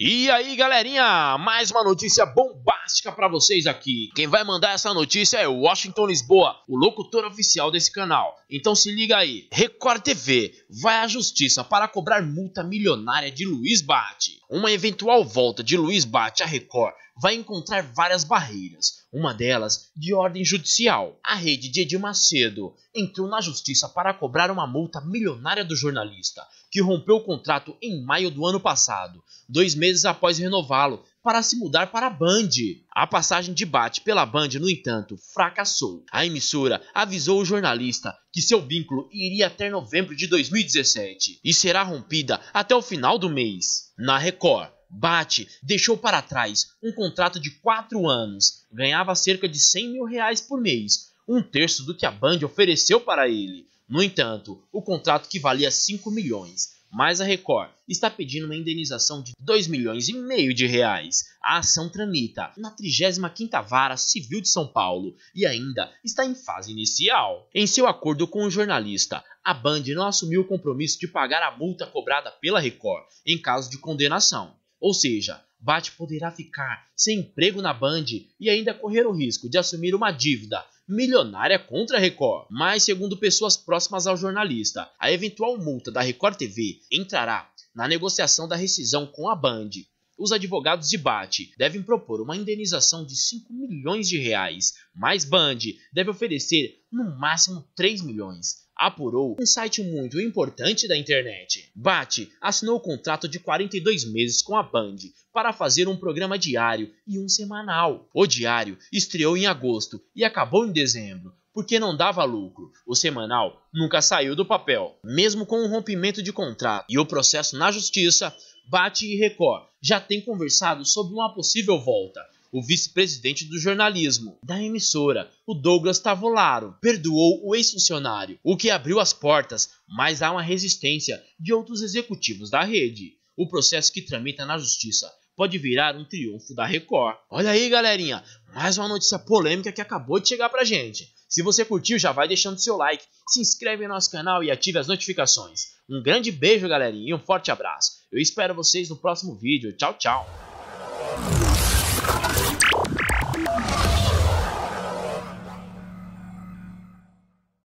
E aí, galerinha, mais uma notícia bombástica pra vocês aqui. Quem vai mandar essa notícia é o Washington Lisboa, o locutor oficial desse canal. Então se liga aí. Record TV vai à justiça para cobrar multa milionária de Luiz Bacci. Uma eventual volta de Luiz Bacci à Record vai encontrar várias barreiras, uma delas de ordem judicial. A rede de Edil Macedo entrou na justiça para cobrar uma multa milionária do jornalista, que rompeu o contrato em maio do ano passado, 2 meses após renová-lo, para se mudar para a Band. A passagem de Bacci pela Band, no entanto, fracassou. A emissora avisou o jornalista que seu vínculo iria até novembro de 2017 e será rompida até o final do mês. Na Record, Bacci deixou para trás um contrato de 4 anos, ganhava cerca de R$100 mil por mês, 1/3 do que a Band ofereceu para ele. No entanto, o contrato que valia 5 milhões, mas a Record está pedindo uma indenização de 2,5 milhões de reais. A ação tramita na 35ª Vara Civil de São Paulo e ainda está em fase inicial. Em seu acordo com o jornalista, a Band não assumiu o compromisso de pagar a multa cobrada pela Record em caso de condenação. Ou seja, Bacci poderá ficar sem emprego na Band e ainda correr o risco de assumir uma dívida milionária contra a Record. Mas, segundo pessoas próximas ao jornalista, a eventual multa da Record TV entrará na negociação da rescisão com a Band. Os advogados de Bacci devem propor uma indenização de 5 milhões de reais, mas Band deve oferecer no máximo 3 milhões. Apurou um site muito importante da internet. Bacci assinou o contrato de 42 meses com a Band para fazer um programa diário e um semanal. O diário estreou em agosto e acabou em dezembro, porque não dava lucro. O semanal nunca saiu do papel. Mesmo com o rompimento de contrato e o processo na justiça, Bacci e Record já têm conversado sobre uma possível volta. O vice-presidente do jornalismo da emissora, o Douglas Tavolaro, perdoou o ex-funcionário, o que abriu as portas, mas há uma resistência de outros executivos da rede. O processo que tramita na justiça pode virar um triunfo da Record. Olha aí, galerinha, mais uma notícia polêmica que acabou de chegar pra gente. Se você curtiu, já vai deixando seu like, se inscreve no nosso canal e ative as notificações. Um grande beijo, galerinha, e um forte abraço. Eu espero vocês no próximo vídeo. Tchau, tchau.